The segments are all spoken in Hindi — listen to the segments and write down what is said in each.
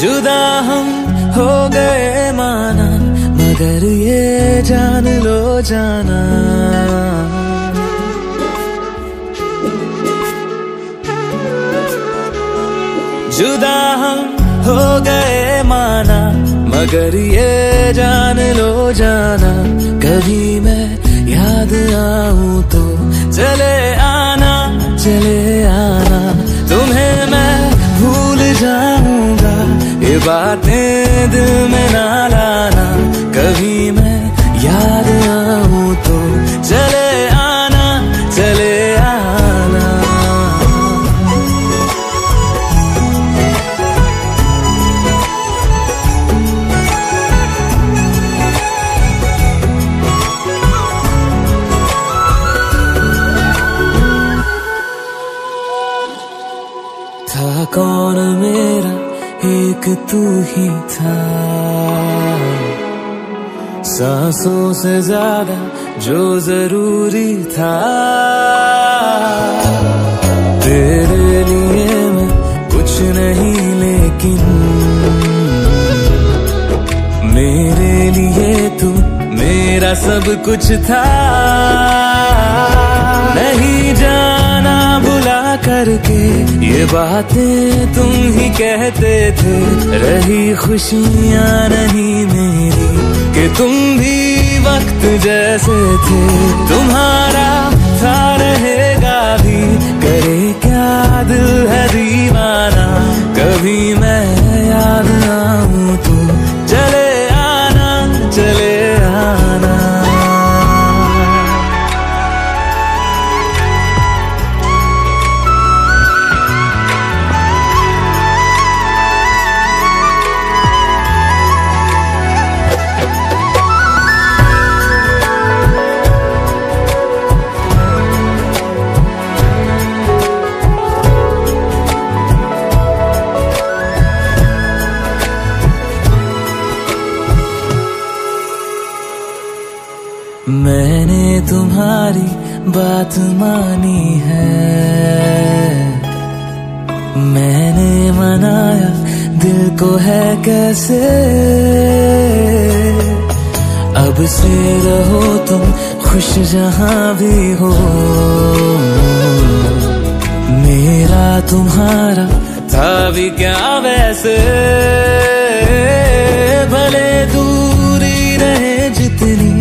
जुदा हम हो गए माना, मगर ये जान लो जाना जुदा हम हो गए माना, मगर ये जान लो जाना। कभी मैं याद आऊं तो चले आना, चले आना। तुम्हें मैं भूल जाऊंगा, ये बातें दिल में ना लाना। कभी मैं याद आऊं तो चले आना, चले आना। था कौन मेरा, एक तू ही था। सांसों से ज्यादा जो जरूरी था, तेरे लिए मैं कुछ नहीं, लेकिन मेरे लिए तू मेरा सब कुछ था। नहीं जाना बुला करके, ये बातें तुम ही कहते थे। रही खुशियाँ नहीं मेरी, कि तुम भी वक्त जैसे थे। तुम्हारा था रहेगा भी, करे क्या दिल है दीवाना। कभी मैं याद आऊं तो चले आना, चले आना। मैंने तुम्हारी बात मानी है, मैंने मनाया दिल को है कैसे। अब से रहो तुम खुश जहाँ भी हो, मेरा तुम्हारा था भी क्या वैसे। भले दूरी रहे जितनी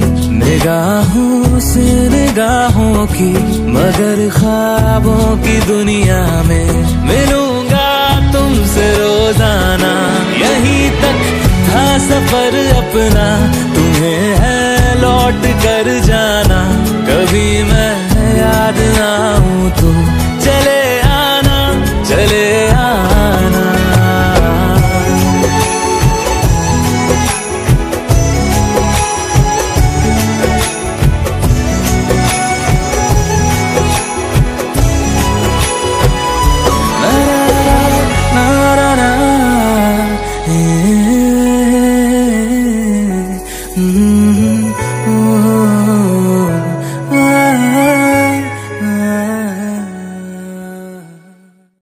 निगाहों से निगाहों की, मगर ख्वाबों की दुनिया में मिलूंगा तुमसे रोजाना। यहीं तक था सफर अपना, तुम्हें है लौट कर जाना। कभी मैं याद आऊं तो चले